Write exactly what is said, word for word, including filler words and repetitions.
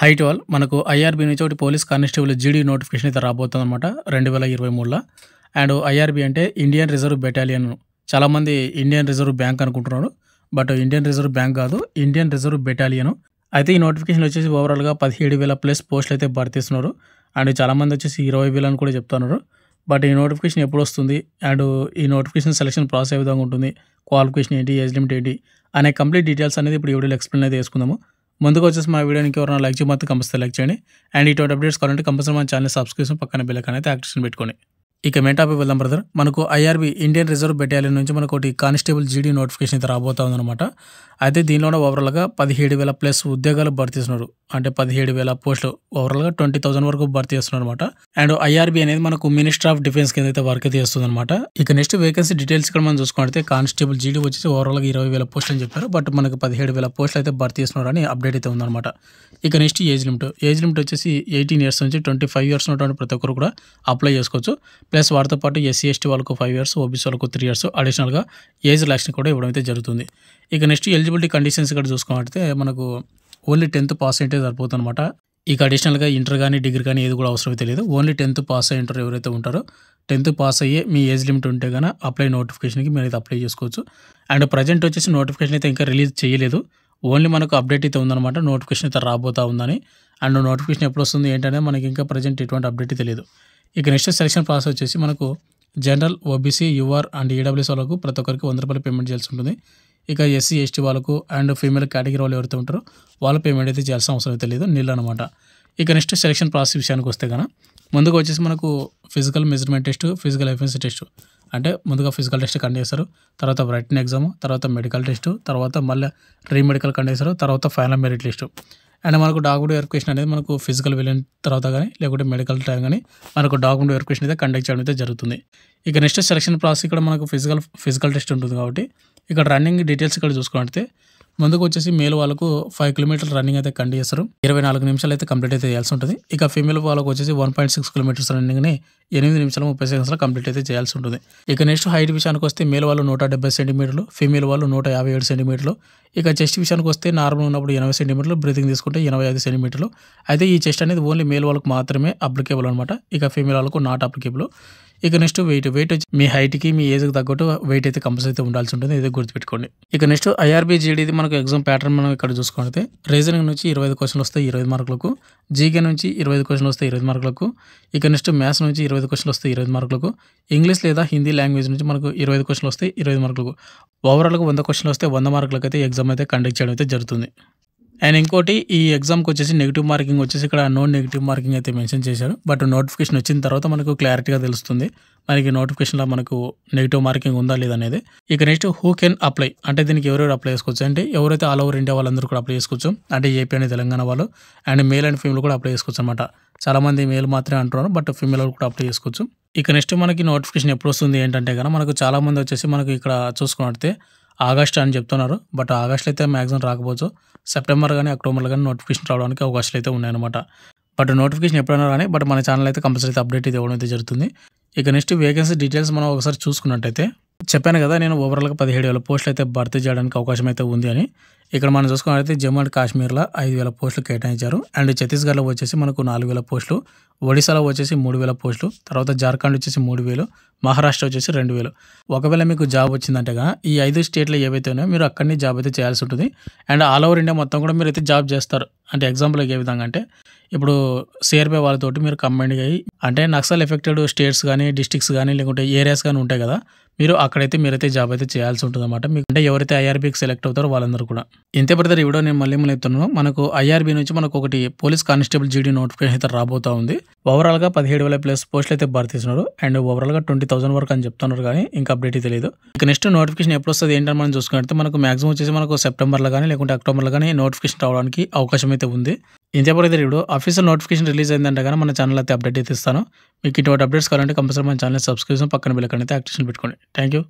Height wall మనకు IRB నుంచి ఒకటి పోలీస్ కానిస్టేబుల్ జీడీ నోటిఫికేషన్ అయితే రాబోతుంది అనమాట రెండు వేల ఇరవై మూడులో. అండ్ ఐఆర్బీ అంటే ఇండియన్ రిజర్వ్ బెటాలియన్. చాలామంది ఇండియన్ రిజర్వ్ బ్యాంక్ అనుకుంటున్నారు, బట్ ఇండియన్ రిజర్వ్ బ్యాంక్ కాదు, ఇండియన్ రిజర్వ్ బెటాలియన్. అయితే ఈ నోటిఫికేషన్ వచ్చేసి ఓవరాల్గా పదిహేడు వేల ప్లస్ పోస్టులు అయితే భర్తీస్తున్నారు. అండ్ చాలామంది వచ్చేసి ఇరవై వేలు అని కూడా చెప్తున్నారు. బట్ ఈ నోటిఫికేషన్ ఎప్పుడు వస్తుంది అండ్ ఈ నోటిఫికేషన్ సెలక్షన్ ప్రాసెస్ ఏ విధంగా ఉంటుంది, క్వాలిఫికేషన్ ఏంటి, ఏజ్ లిమిట్ ఏంటి అనే కంప్లీట్ డీటెయిల్స్ అనేది ఇప్పుడు ఈ వీడియోలో ఎక్స్ప్లెయిన్ అయితే చేసుకుందాము. ముందుకు వచ్చేసి మా వీడియోకి ఎవరైనా లైక్ చేయమంటే కంపల్సరీ లైక్ చేయండి. అండ్ ఇటువంటి అప్డేట్స్ కావాలంటే కంపల్సరీ మన ఛానల్ సబ్స్క్రిప్షన్ పక్కన బెల్ ఐకాన్ అయితే యాక్టివేషన్ పెట్టుకోండి. ఇక మెయిన్ టాపిక్ వెళ్దాం బ్రదర్. మనకు ఐఆర్బీ ఇండియన్ రిజర్వ్ బెటాలియన్ నుంచి మనకు ఒకటి కానిస్టేబుల్ జీడీ నోటిఫికేషన్ అయితే రాబోతా ఉందన్నమాట. అయితే దీనిలోనే ఓవరాల్గా పదిహేడు వేల ప్లస్ ఉద్యోగాలు భర్తీ చేస్తున్నారు. అంటే పదిహేడు వేల పోస్టులు ఓవరాల్గా ట్వంటీ థౌసండ్ వరకు భర్తీ చేస్తున్నారు అనమాట. అండ్ ఐఆర్బీ అనేది మనకు మినిస్టర్ ఆఫ్ డిఫెన్స్ కింద అయితే వర్క్ అయితే చేస్తుంది అనమాట. ఇక నెక్స్ట్ వేకెన్సీ డీటెయిల్స్ ఇక్కడ మనం చూసుకుంటే కానిస్టేబుల్ జీడీ వచ్చేసి ఓవరాల్గా ఇరవై వేల పోస్టులు అని చెప్పారు, బట్ మనకు పదిహేడు వేల పోస్టులు అయితే భర్తీ చేస్తున్నారు అని అప్డేట్ అయితే ఉందన్నమాట. ఇక next age limit age limit వచ్చేసి ఎయిటీన్ ఇయర్స్ నుంచి ట్వంటీ ఫైవ్ ఇయర్స్ ఉన్నటువంటి ప్రతి ఒక్కరు కూడా అప్లై చేసుకోవచ్చు. ప్లస్ వారితో పాటు ఎస్సీ ఎస్టీ వాళ్ళకు ఫైవ్ ఇయర్స్, ఓబీసీ వాళ్ళకు త్రీ ఇయర్స్ అడిషనల్గా ఏజ్ రిలాక్షన్ కూడా ఇవ్వడం అయితే జరుగుతుంది. ఇక నెక్స్ట్ ఎలిజిబిలిటీ కండిషన్స్ ఇక్కడ చూసుకుంటే మనకు ఓన్లీ టెన్త్ పాస్ అయితే సరిపోతుంది అనమాట. ఇక అడిషనల్గా ఇంటర్ కానీ డిగ్రీ కానీ ఏది కూడా అవసరం అయితే లేదు. ఓన్లీ టెన్త్ పాస్ అయ్యి ఇంటర్ ఎవరైతే ఉంటారో టెన్త్ పాస్ అయ్యే మీ ఏజ్ లిమిట్ ఉంటే కానీ అప్లై నోటిఫికేషన్కి మీరు అయితే అప్లై చేసుకోవచ్చు. అండ్ ప్రజెంట్ వచ్చేసి నోటిఫికేషన్ అయితే ఇంకా రిలీజ్ చేయలేదు, ఓన్లీ మనకు అప్డేట్ అయితే ఉందన్నమాట. నోటిఫికేషన్ అయితే రాబోతా ఉందని అండ్ నోటిఫికేషన్ ఎప్పుడు వస్తుంది ఏంటనేది మనకి ఇంకా ప్రజెంట్ ఎటువంటి అప్డేట్ అయితే లేదు. ఇక నెక్స్ట్ సెలక్షన్ ప్రాసెస్ వచ్చేసి మనకు general, OBC, UR and EWS వాళ్ళకు ప్రతి ఒక్కరికి వంద రూపాయలు పేమెంట్ చేయాల్సి ఉంటుంది. ఇక ఎస్సీ ఎస్టీ వాళ్ళకు అండ్ ఫీమేల్ కేటగిరీ వాళ్ళు ఎవరైతే ఉంటారో వాళ్ళ పేమెంట్ అయితే చేయాల్సిన అవసరం అయితే లేదు, నీళ్ళు అనమాట. ఇక నెక్స్ట్ సెలక్షన్ ప్రాసెస్ విషయానికి వస్తే కన్నా ముందుకు వచ్చేసి మనకు physical measurement test, physical efficiency test అంటే ముందుగా ఫిజికల్ టెస్ట్ కండక్ట్ చేస్తారు, తర్వాత రైటింగ్ ఎగ్జామ్, తర్వాత మెడికల్ టెస్ట్, తర్వాత మళ్ళీ రీమెడికల్ కండక్ట్ చేస్తారు, తర్వాత ఫైనల్ మెరిట్ లిస్ట్. అండ్ మనకు డాక్యుమెంట్ వెరిఫికేషన్ అనేది మనకు ఫిజికల్ వెళ్ళిన తర్వాత కానీ లేకుంటే మెడికల్ టైం కానీ మనకు డాక్యుమెంట్ వెరిఫికేషన్ అయితే కండక్ట్ చేయడం అయితే జరుగుతుంది. ఇక నెక్స్ట్ సెలక్షన్ ప్రాసెస్ ఇక్కడ మనకు ఫిజికల్ ఫిజికల్ టెస్ట్ ఉంటుంది కాబట్టి ఇక్కడ రన్నింగ్ డీటెయిల్స్ ఇక్కడ చూసుకుంటే ముందుకు వచ్చేసి మేల్ వాళ్ళకు ఫైవ్ కిలోమీటర్స్ రన్నింగ్ అయితే కండక్ట్ చేస్తారు, ఇరవై నాలుగు నిమిషాలు అయితే కంప్లీట్ అయితే చేయాల్సి ఉంటుంది. ఇక ఫీమేల్ వాళ్ళకు వచ్చేసి వన్ పాయింట్ సిక్స్ కిలోమీటర్స్ రన్నింగ్ని ఎనిమిది నిమిషాలు ముప్పై సెకండ్స్లో కంప్లీట్ అయితే చేయాల్సి ఉంటుంది. ఇక నెక్స్ట్ హైట్ విషయానికి వస్తే మేల్ వాళ్ళు నూట డెబ్బై సెంటీమీటర్లు, ఫీమేల్ వాళ్ళు నూట యాభై ఏడు సెంటీమీటర్లు. ఇక చెస్ట్ విషయానికి వస్తే నార్మల్ ఉన్నప్పుడు ఎనభై సెంటీమీటర్లు, బ్రీతింగ్ తీసుకుంటే ఎనభై ఐదు సెంటీమీటర్లు. అయితే ఈ చెస్ట్ అనేది ఓన్లీ మేల్ వాళ్ళకు మాత్రమే అప్లికేబుల్ అనమాట, ఇక ఫీమేల్ వాళ్ళకు నాట్ అప్లికేబుల్. ఇక నెక్స్ట్ వెయిట్ వెయిట్ వచ్చి మీ హైట్కి మీ ఏజ్కి తగ్గట్టు వెయిట్ అయితే కంపల్సరీ అయితే ఉండాల్సి ఉంటుంది, ఇది గుర్తుపెట్టుకోండి. ఇక నెక్స్ట్ ఐఆర్బీ జీడీది మనకు ఎగ్జామ్ ప్యాటర్న్ మనం ఇక్కడ చూసుకుంటే రీజనింగ్ నుంచి ఇరవై ఐదు క్వశ్చన్లు వస్తాయి ఇరవై మార్కులకు, జీకే నుంచి ఇరవై ఐదు క్వశ్చన్లు వస్తాయి ఇరవై మార్కులకు, ఇక నెక్స్ట్ మ్యాథ్స్ నుంచి ఇరవై ఐదు క్వశ్చన్లు వస్తాయి ఇరవై మార్కులకు, ఇంగ్లీష్ లేదా హిందీ లాంగ్వేజ్ నుంచి మనకు ఇరవై ఐదు క్వశ్చన్లు వస్తాయి ఇరవై మార్కులకు. ఓవరాల్గా వంద క్వశ్చన్లు వస్తే వంద మార్కులకు అయితే ఎగ్జామ్ అయితే కండక్ట్ చేయడం అయితే జరుగుతుంది. అండ్ ఇంకోటి ఈ ఎగ్జామ్కి వచ్చేసి నెగిటివ్ మార్కింగ్ వచ్చేసి ఇక్కడ నో నెగిటివ్ మార్కింగ్ అయితే మెన్షన్ చేశారు, బట్ నోటిఫికేషన్ వచ్చిన తర్వాత మనకు క్లారిటీగా తెలుస్తుంది మనకి నోటిఫికేషన్లో మనకు నెగిటివ్ మార్కింగ్ ఉందా లేదనేది. ఇక నెక్స్ట్ హూ కెన్ అప్లై అంటే దీనికి ఎవరెవరు అప్లై చేసుకోవచ్చు అంటే ఎవరైతే ఆల్ ఓవర్ ఇండియా వాళ్ళందరూ కూడా అప్లై చేసుకోవచ్చు, అంటే ఏపీ అండ్ తెలంగాణ వాళ్ళు అండ్ మేల్ అండ్ ఫీమేల్ కూడా అప్లై చేసుకోవచ్చు అనమాట. చాలామంది మేల్ మాత్రమే అంటున్నారు, బట్ ఫీమేల్ కూడా అప్లై చేసుకోవచ్చు. ఇక నెక్స్ట్ మనకి నోటిఫికేషన్ ఎప్పుడు వస్తుంది ఏంటంటే కనుక మనకు చాలామంది వచ్చేసి మనకు ఇక్కడ చూసుకున్నట్టే ఆగస్ట్ అని చెప్తున్నారు, బట్ ఆగస్ట్లో అయితే మ్యాక్సిమం రాకపోవచ్చు, సెప్టెంబర్ కానీ అక్టోబర్లో కానీ నోటిఫికేషన్ రావడానికి అవకాశాలు అయితే ఉన్నాయన్నమాట. బట్ నోటిఫికేషన్ ఎప్పుడైనా కానీ బట్ మన ఛానల్ అయితే కంపల్సరీ అప్డేట్ అయితే ఇవ్వడం అయితే జరుగుతుంది. ఇక నెక్స్ట్ వేకెన్సీ డీటెయిల్స్ మనం ఒకసారి చూసుకున్నట్టయితే చెప్పాను కదా నేను ఓవరాల్గా పదిహేడు వేల పోస్టులు అయితే భర్తీ చేయడానికి అవకాశం అయితే ఉంది అని. ఇక్కడ మనం చూసుకున్నట్లయితే జమ్మూ అండ్ కాశ్మీర్లో ఐదు వేల పోస్టులు కేటాయించారు, అండ్ ఛత్తీస్గఢ్లో వచ్చేసి మనకు నాలుగు వేల పోస్టులు, ఒడిశాలో వచ్చేసి మూడు వేల పోస్టులు, తర్వాత జార్ఖండ్ వచ్చేసి మూడు వేలు, మహారాష్ట్ర వచ్చేసి రెండు వేలు. ఒకవేళ మీకు జాబ్ వచ్చిందంటే కనుక ఈ ఐదు స్టేట్లో ఏవైతే ఉన్నాయో మీరు అక్కడిని జాబ్ అయితే చేయాల్సి ఉంటుంది. అండ్ ఆల్ ఓవర్ ఇండియా మొత్తం కూడా మీరు అయితే జాబ్ చేస్తారు. అంటే ఎగ్జాంపుల్ ఏ విధంగా అంటే ఇప్పుడు సిఆర్పిఎఫ్ వాళ్ళతోటి మీరు కంబైన్డ్ అయ్యి అంటే నక్సల్ ఎఫెక్టెడ్ స్టేట్స్ కానీ డిస్ట్రిక్ట్స్ కానీ లేకుంటే ఏరియాస్ కానీ ఉంటాయి కదా, మీరు అక్కడైతే మీరైతే జాబ్ అయితే చేయాల్సి ఉంటుంది అనమాట. మీకు అంటే ఎవరైతే ఐఆర్బీకి సెలెక్ట్ అవుతారో వాళ్ళందరూ కూడా. ఇంతే బ్రదర్ ఈ వీడియో నేను మళ్ళీ మళ్ళీ చెప్తున్నాను, మనకు ఐఆర్బీ నుంచి మనకు ఒకటి పోలీస్ కానిస్టేబుల్ జీడీ నోటిఫికేషన్ అయితే రాబోతా ఉంది. ఓవరాల్గా పదిహేడు వేల ప్లస్ పోస్టులు అయితే భర్తీ చేస్తున్నారు అండ్ ఓవరాల్గా ట్వంటీ థౌసండ్ వరకు అని చెప్తున్నారు, కానీ ఇంకా అప్డేట్ అయితే లేదు. ఇక నెక్స్ట్ నోటిఫికేషన్ ఎప్పుడు వస్తుంది ఏంటని మనం చూసుకుంటే మనకు మాక్సిమం వచ్చేసి మనకు సెప్టెంబర్లో కానీ లేకుంటే అక్టోబర్లో కానీ నోటిఫికేషన్ రావడానికి అవకాశం అయితే ఉంది. ఇంతే బ్రదర్ ఇప్పుడు ఆఫీషియల్ నోటిఫికేషన్ రిలీజ్ అయిందంటే కానీ మన ఛానల్ అయితే అప్డేట్ అయితే ఇస్తాను. మీకు ఇటువంటి అప్డేట్స్ కావాలంటే కంపల్సరీ మన ఛానల్ సబ్స్క్రిప్షన్ పక్కన బెల్ ఐకాన్ అయితే యాక్టివేషన్ పెట్టుకోండి. Thank you.